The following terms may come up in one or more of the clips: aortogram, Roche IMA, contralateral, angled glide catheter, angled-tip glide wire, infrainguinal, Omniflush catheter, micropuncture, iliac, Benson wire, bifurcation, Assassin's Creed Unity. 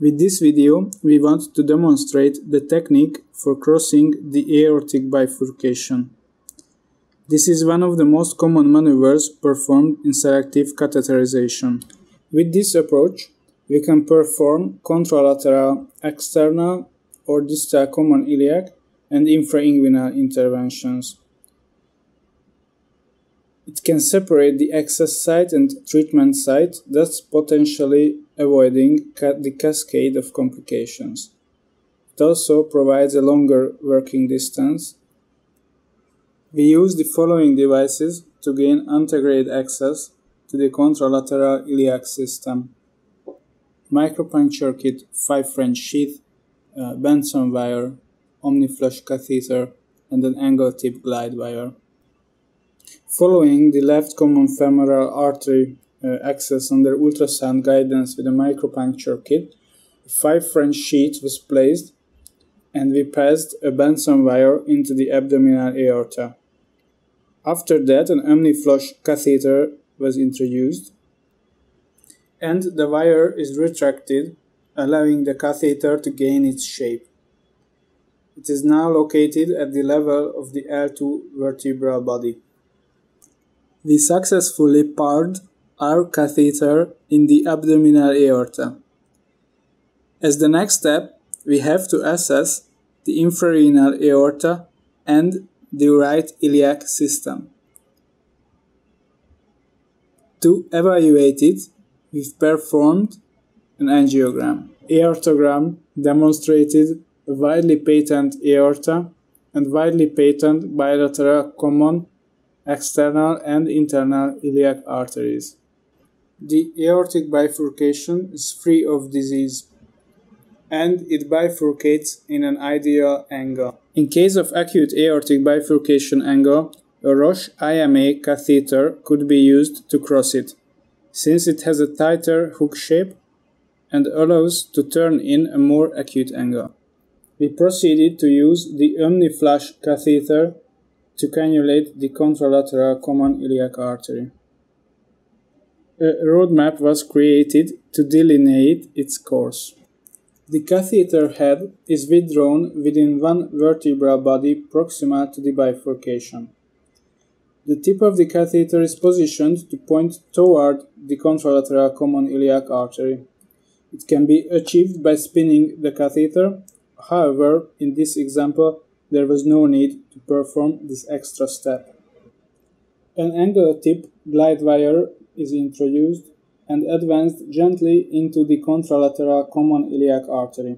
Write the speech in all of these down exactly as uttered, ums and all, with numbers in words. With this video, we want to demonstrate the technique for crossing the aortic bifurcation. This is one of the most common maneuvers performed in selective catheterization. With this approach, we can perform contralateral, external or distal common iliac and infrainguinal interventions. It can separate the access site and treatment site, thus potentially avoiding ca the cascade of complications. It also provides a longer working distance. We use the following devices to gain antegrade access to the contralateral iliac system: micropuncture kit, five French sheath, uh, Benson wire, Omniflush catheter, and an angled-tip glide wire. Following the left common femoral artery uh, access under ultrasound guidance with a micropuncture kit, a five French sheath was placed and we passed a Benson wire into the abdominal aorta. After that, an Omniflush catheter was introduced and the wire is retracted, allowing the catheter to gain its shape. It is now located at the level of the L two vertebral body. We successfully pared our catheter in the abdominal aorta. As the next step, we have to assess the infrarenal aorta and the right iliac system. To evaluate it, we've performed an angiogram. Aortogram demonstrated a widely patent aorta and widely patent bilateral common external and internal iliac arteries. The aortic bifurcation is free of disease and it bifurcates in an ideal angle. In case of acute aortic bifurcation angle, a Roche I M A catheter could be used to cross it, since it has a tighter hook shape and allows to turn in a more acute angle. We proceeded to use the Omniflush catheter to cannulate the contralateral common iliac artery. A roadmap was created to delineate its course. The catheter head is withdrawn within one vertebral body proximal to the bifurcation. The tip of the catheter is positioned to point toward the contralateral common iliac artery. It can be achieved by spinning the catheter. However, in this example, there was no need to perform this extra step. An angled-tip glide wire is introduced and advanced gently into the contralateral common iliac artery.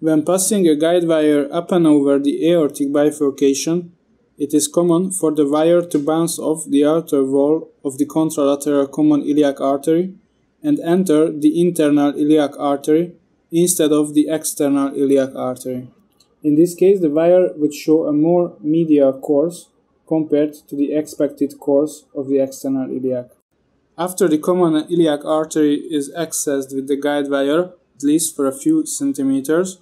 When passing a guide wire up and over the aortic bifurcation, it is common for the wire to bounce off the outer wall of the contralateral common iliac artery and enter the internal iliac artery instead of the external iliac artery. In this case, the wire would show a more medial course compared to the expected course of the external iliac. After the common iliac artery is accessed with the guide wire, at least for a few centimeters,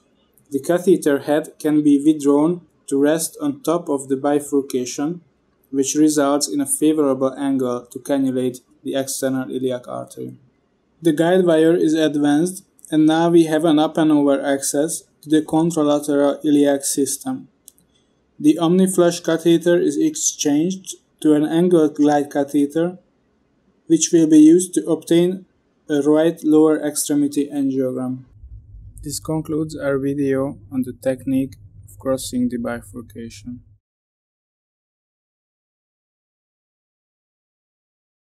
the catheter head can be withdrawn to rest on top of the bifurcation, which results in a favorable angle to cannulate the external iliac artery. The guide wire is advanced and now we have an up and over access to the contralateral iliac system. The Omniflush catheter is exchanged to an angled glide catheter, which will be used to obtain a right lower extremity angiogram. This concludes our video on the technique of crossing the bifurcation.